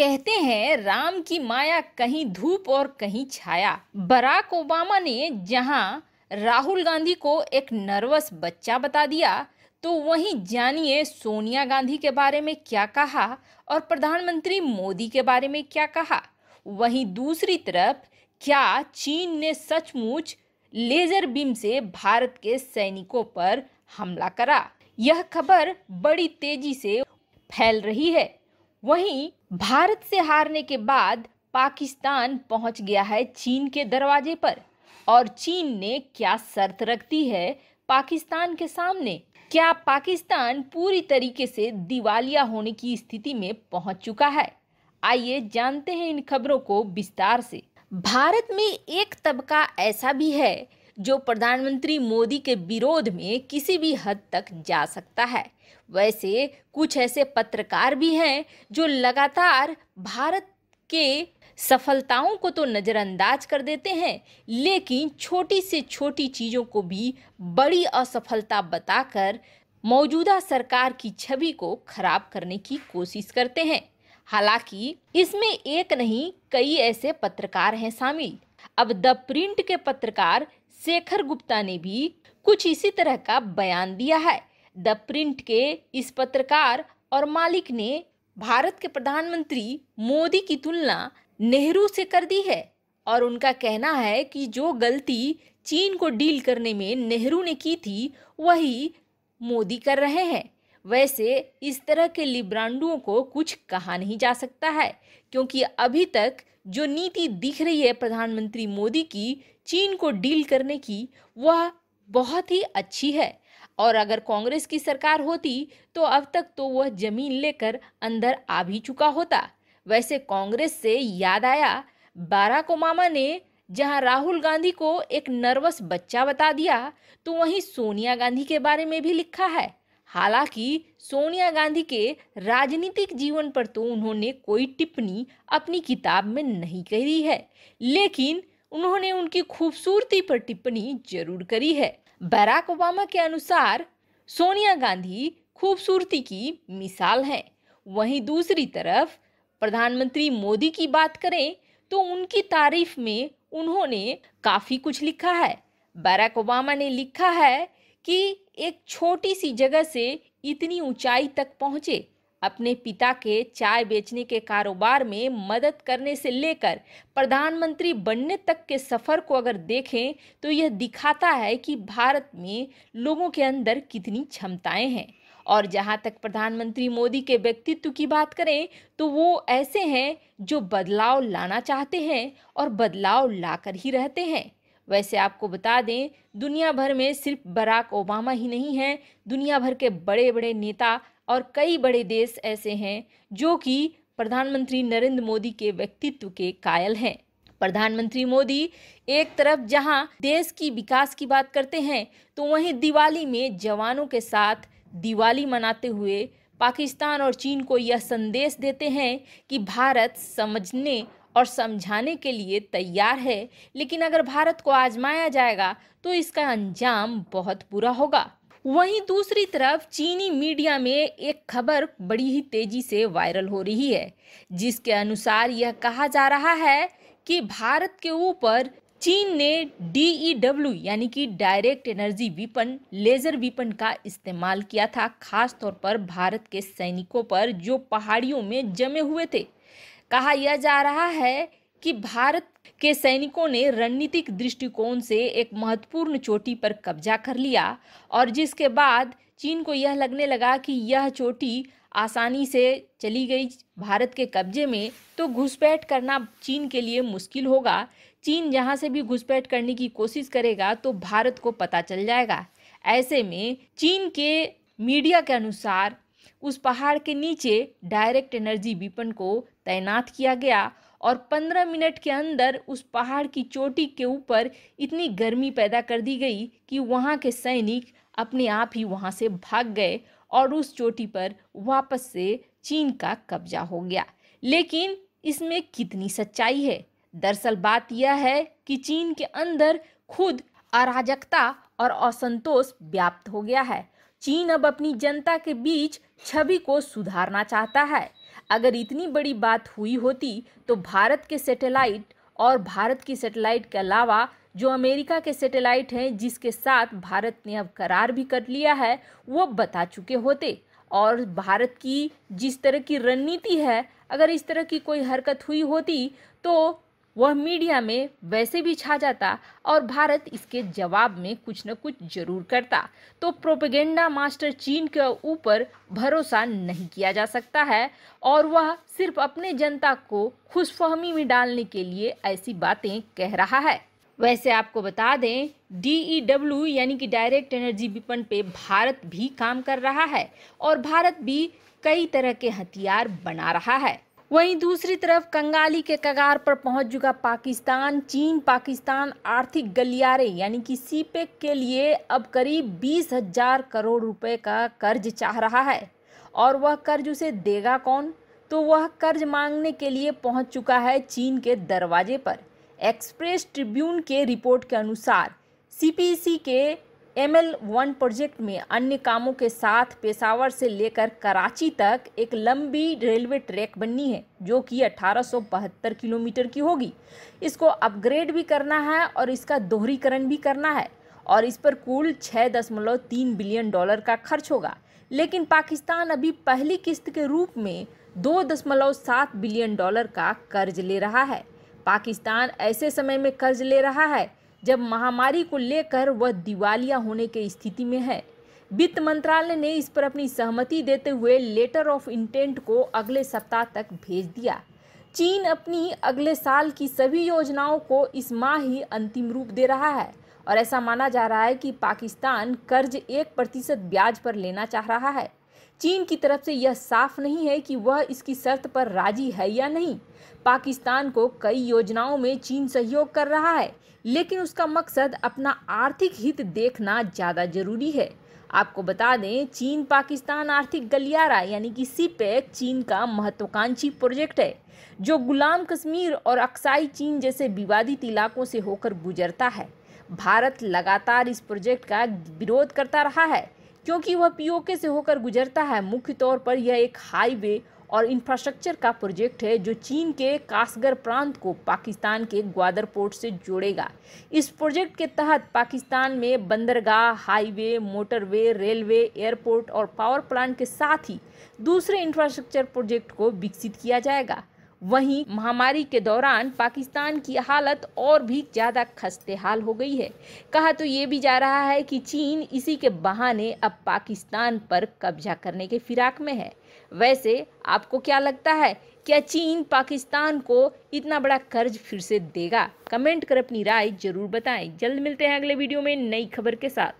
कहते हैं राम की माया कहीं धूप और कहीं छाया। बराक ओबामा ने जहां राहुल गांधी को एक नर्वस बच्चा बता दिया, तो वहीं जानिए सोनिया गांधी के बारे में क्या कहा और प्रधानमंत्री मोदी के बारे में क्या कहा। वहीं दूसरी तरफ क्या चीन ने सचमुच लेजर बीम से भारत के सैनिकों पर हमला करा। यह खबर बड़ी तेजी से फैल रही है। वहीं भारत से हारने के बाद पाकिस्तान पहुंच गया है चीन के दरवाजे पर, और चीन ने क्या शर्त रखती है पाकिस्तान के सामने। क्या पाकिस्तान पूरी तरीके से दिवालिया होने की स्थिति में पहुंच चुका है? आइए जानते हैं इन खबरों को विस्तार से। भारत में एक तबका ऐसा भी है जो प्रधानमंत्री मोदी के विरोध में किसी भी हद तक जा सकता है। वैसे कुछ ऐसे पत्रकार भी हैं जो लगातार भारत के सफलताओं को तो नज़रअंदाज कर देते हैं, लेकिन छोटी से छोटी चीज़ों को भी बड़ी असफलता बताकर मौजूदा सरकार की छवि को खराब करने की कोशिश करते हैं। हालांकि इसमें एक नहीं कई ऐसे पत्रकार हैं शामिल। अब द प्रिंट के पत्रकार शेखर गुप्ता ने भी कुछ इसी तरह का बयान दिया है। द प्रिंट के इस पत्रकार और मालिक ने भारत के प्रधानमंत्री मोदी की तुलना नेहरू से कर दी है, और उनका कहना है कि जो गलती चीन को डील करने में नेहरू ने की थी वही मोदी कर रहे हैं। वैसे इस तरह के लिब्रांडुओं को कुछ कहा नहीं जा सकता है, क्योंकि अभी तक जो नीति दिख रही है प्रधानमंत्री मोदी की चीन को डील करने की, वह बहुत ही अच्छी है। और अगर कांग्रेस की सरकार होती तो अब तक तो वह जमीन लेकर अंदर आ भी चुका होता। वैसे कांग्रेस से याद आया, बाराक ओबामा ने जहां राहुल गांधी को एक नर्वस बच्चा बता दिया, तो वहीं सोनिया गांधी के बारे में भी लिखा है। हालांकि सोनिया गांधी के राजनीतिक जीवन पर तो उन्होंने कोई टिप्पणी अपनी किताब में नहीं करी है, लेकिन उन्होंने उनकी खूबसूरती पर टिप्पणी जरूर करी है। बराक ओबामा के अनुसार सोनिया गांधी खूबसूरती की मिसाल है। वहीं दूसरी तरफ प्रधानमंत्री मोदी की बात करें तो उनकी तारीफ में उन्होंने काफ़ी कुछ लिखा है। बराक ओबामा ने लिखा है कि एक छोटी सी जगह से इतनी ऊंचाई तक पहुंचे, अपने पिता के चाय बेचने के कारोबार में मदद करने से लेकर प्रधानमंत्री बनने तक के सफ़र को अगर देखें तो यह दिखाता है कि भारत में लोगों के अंदर कितनी क्षमताएं हैं। और जहां तक प्रधानमंत्री मोदी के व्यक्तित्व की बात करें तो वो ऐसे हैं जो बदलाव लाना चाहते हैं और बदलाव लाकर ही रहते हैं। वैसे आपको बता दें, दुनिया भर में सिर्फ बराक ओबामा ही नहीं हैं, दुनिया भर के बड़े बड़े नेता और कई बड़े देश ऐसे हैं जो कि प्रधानमंत्री नरेंद्र मोदी के व्यक्तित्व के कायल हैं। प्रधानमंत्री मोदी एक तरफ जहां देश की विकास की बात करते हैं, तो वहीं दिवाली में जवानों के साथ दिवाली मनाते हुए पाकिस्तान और चीन को यह संदेश देते हैं कि भारत समझने और समझाने के लिए तैयार है, लेकिन अगर भारत को आजमाया जाएगा तो इसका अंजाम बहुत बुरा होगा। वहीं दूसरी तरफ चीनी मीडिया में एक खबर बड़ी ही तेजी से वायरल हो रही है, जिसके अनुसार यह कहा जा रहा है कि भारत के ऊपर चीन ने DEW यानी कि direct energy weapon laser weapon का इस्तेमाल किया था, खासतौर पर भारत के सैनिकों पर जो पहाड़ियों में जमे हुए थे। कहा यह जा रहा है कि भारत के सैनिकों ने रणनीतिक दृष्टिकोण से एक महत्वपूर्ण चोटी पर कब्जा कर लिया, और जिसके बाद चीन को यह लगने लगा कि यह चोटी आसानी से चली गई भारत के कब्जे में, तो घुसपैठ करना चीन के लिए मुश्किल होगा। चीन जहां से भी घुसपैठ करने की कोशिश करेगा तो भारत को पता चल जाएगा। ऐसे में चीन के मीडिया के अनुसार उस पहाड़ के नीचे डायरेक्ट एनर्जी वीपन को तैनात किया गया, और 15 मिनट के अंदर उस पहाड़ की चोटी के ऊपर इतनी गर्मी पैदा कर दी गई कि वहां के सैनिक अपने आप ही वहां से भाग गए और उस चोटी पर वापस से चीन का कब्जा हो गया। लेकिन इसमें कितनी सच्चाई है? दरअसल बात यह है कि चीन के अंदर खुद अराजकता और असंतोष व्याप्त हो गया है। चीन अब अपनी जनता के बीच छवि को सुधारना चाहता है। अगर इतनी बड़ी बात हुई होती तो भारत के सैटेलाइट और भारत की सैटेलाइट के अलावा जो अमेरिका के सैटेलाइट हैं जिसके साथ भारत ने अब करार भी कर लिया है वो बता चुके होते। और भारत की जिस तरह की रणनीति है, अगर इस तरह की कोई हरकत हुई होती तो वह मीडिया में वैसे भी छा जाता और भारत इसके जवाब में कुछ न कुछ जरूर करता। तो प्रोपेगेंडा मास्टर चीन के ऊपर भरोसा नहीं किया जा सकता है और वह सिर्फ अपने जनता को खुशफहमी में डालने के लिए ऐसी बातें कह रहा है। वैसे आपको बता दें DEW यानी कि डायरेक्ट एनर्जी विपणन पे भारत भी काम कर रहा है और भारत भी कई तरह के हथियार बना रहा है। वहीं दूसरी तरफ कंगाली के कगार पर पहुंच चुका पाकिस्तान। पाकिस्तान आर्थिक गलियारे यानी कि CPEC के लिए अब करीब 20,000 करोड़ रुपए का कर्ज चाह रहा है और वह कर्ज उसे देगा कौन? तो वह कर्ज मांगने के लिए पहुंच चुका है चीन के दरवाजे पर। एक्सप्रेस ट्रिब्यून के रिपोर्ट के अनुसार CPEC के ML-1 प्रोजेक्ट में अन्य कामों के साथ पेशावर से लेकर कराची तक एक लंबी रेलवे ट्रैक बननी है जो कि 1872 किलोमीटर की होगी। इसको अपग्रेड भी करना है और इसका दोहरीकरण भी करना है और इस पर कुल 6.3 बिलियन डॉलर का खर्च होगा। लेकिन पाकिस्तान अभी पहली किस्त के रूप में 2.7 बिलियन डॉलर का कर्ज ले रहा है। पाकिस्तान ऐसे समय में कर्ज ले रहा है जब महामारी को लेकर वह दिवालिया होने की स्थिति में है। वित्त मंत्रालय ने इस पर अपनी सहमति देते हुए लेटर ऑफ इंटेंट को अगले सप्ताह तक भेज दिया। चीन अपनी अगले साल की सभी योजनाओं को इस माह ही अंतिम रूप दे रहा है और ऐसा माना जा रहा है कि पाकिस्तान कर्ज 1% ब्याज पर लेना चाह रहा है। चीन की तरफ से यह साफ नहीं है कि वह इसकी शर्त पर राजी है या नहीं। पाकिस्तान को कई योजनाओं में चीन सहयोग कर रहा है लेकिन उसका मकसद अपना आर्थिक हित देखना ज़्यादा जरूरी है। आपको बता दें चीन पाकिस्तान आर्थिक गलियारा यानी कि CPEC चीन का महत्वाकांक्षी प्रोजेक्ट है जो गुलाम कश्मीर और अक्साई चीन जैसे विवादित इलाकों से होकर गुजरता है। भारत लगातार इस प्रोजेक्ट का विरोध करता रहा है क्योंकि वह POK से होकर गुजरता है। मुख्य तौर पर यह एक हाईवे और इंफ्रास्ट्रक्चर का प्रोजेक्ट है जो चीन के कासगर प्रांत को पाकिस्तान के ग्वादर पोर्ट से जोड़ेगा। इस प्रोजेक्ट के तहत पाकिस्तान में बंदरगाह, हाईवे, मोटरवे, रेलवे, एयरपोर्ट और पावर प्लांट के साथ ही दूसरे इंफ्रास्ट्रक्चर प्रोजेक्ट को विकसित किया जाएगा। वहीं महामारी के दौरान पाकिस्तान की हालत और भी ज़्यादा खस्ते हाल हो गई है। कहा तो ये भी जा रहा है कि चीन इसी के बहाने अब पाकिस्तान पर कब्जा करने के फिराक में है। वैसे आपको क्या लगता है, क्या चीन पाकिस्तान को इतना बड़ा कर्ज फिर से देगा? कमेंट कर अपनी राय जरूर बताएं। जल्द मिलते हैं अगले वीडियो में नई खबर के साथ।